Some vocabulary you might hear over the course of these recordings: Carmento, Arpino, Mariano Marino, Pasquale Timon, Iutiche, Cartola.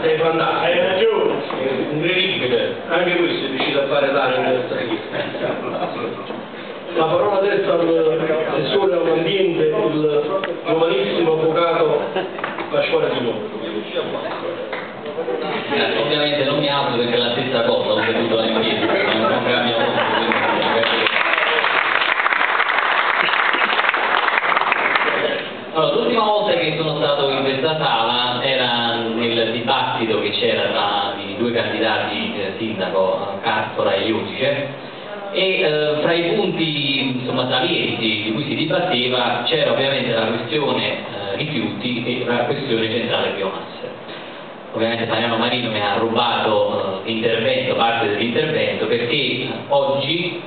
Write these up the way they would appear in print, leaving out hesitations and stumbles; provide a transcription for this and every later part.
devi andare, hai ragione, incredibile, anche questo è riuscito a fare l'area nell'estragista. La parola detta al professore all'ambiente, il giovanissimo avvocato Pasquale Timon. Ovviamente non mi alzo perché è la stessa cosa, ho veduto l'ambiente, non cambia molto. Allora, l'ultima volta che sono stato in questa sala era nel dibattito che c'era tra i due candidati sindaco, Cartola e Iutiche, e fra i punti salienti di cui si dibatteva c'era ovviamente la questione rifiuti e la questione centrale biomasse. Ovviamente Mariano Marino mi ha rubato l'intervento, parte dell'intervento, perché oggi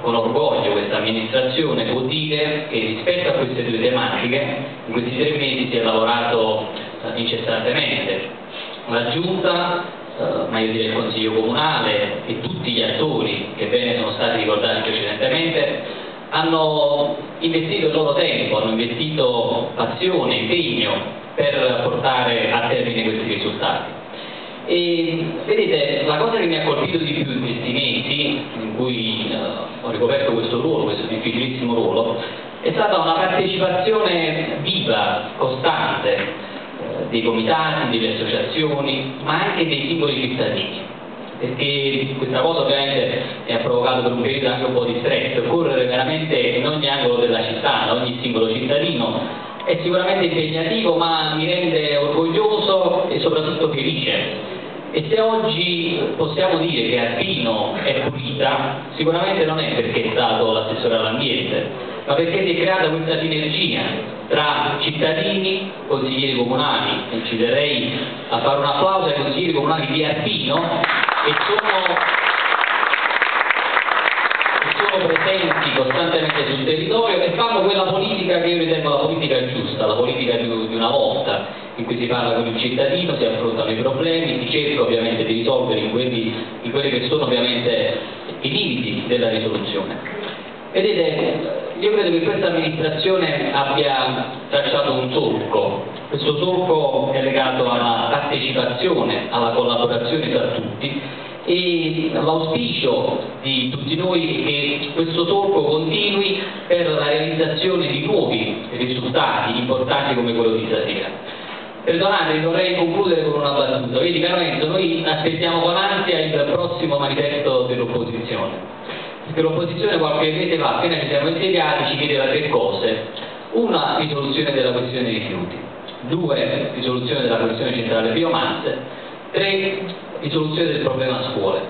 con orgoglio questa amministrazione può dire che rispetto a queste due tematiche in questi 3 mesi si è lavorato incessantemente. La Giunta, ma io direi il Consiglio Comunale e tutti gli attori che bene sono stati ricordati precedentemente hanno investito il loro tempo, hanno investito passione, impegno per portare a termine questi risultati. E vedete, la cosa che mi ha colpito di più in questi mesi in cui ho ricoperto questo ruolo, questo difficilissimo ruolo, è stata una partecipazione viva, costante, dei comitati, delle associazioni, ma anche dei singoli cittadini, perché questa cosa ovviamente mi ha provocato per un periodo anche un po' di stress. Correre veramente in ogni angolo della città, in ogni singolo cittadino, è sicuramente impegnativo, ma mi rende orgoglioso e soprattutto felice. E se oggi possiamo dire che Arpino è pulita, sicuramente non è perché è stato l'assessore all'ambiente, ma perché si è creata questa sinergia tra cittadini, consiglieri comunali. E ci darei a fare un applauso ai consiglieri comunali di Arpino che sono presenti costantemente sul territorio e fanno quella politica che io ritengo la politica giusta, la politica di una volta, in cui si parla con il cittadino, si affrontano i problemi, si cerca ovviamente di risolvere in quelli che sono ovviamente i limiti della risoluzione. Vedete, io credo che questa amministrazione abbia tracciato un solco. Questo solco è legato alla partecipazione, alla collaborazione tra tutti, e l'auspicio di tutti noi è che questo solco continui per la realizzazione di nuovi risultati importanti come quello di stasera. Perdonate, vorrei concludere con una battuta. Vedi Carmento, noi aspettiamo con ansia il prossimo manifesto dell'opposizione, perché l'opposizione qualche mese fa, appena ci siamo insediati, ci chiedeva 3 cose: una, risoluzione della questione dei rifiuti; 2, risoluzione della questione centrale biomasse; 3, risoluzione del problema scuole.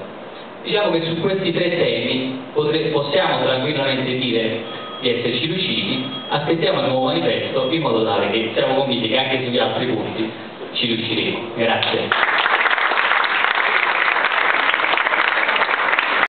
Diciamo che su questi 3 temi possiamo tranquillamente dire di esserci riusciti. Aspettiamo il nuovo manifesto in modo tale che siamo convinti che anche sugli altri punti ci riusciremo. Grazie.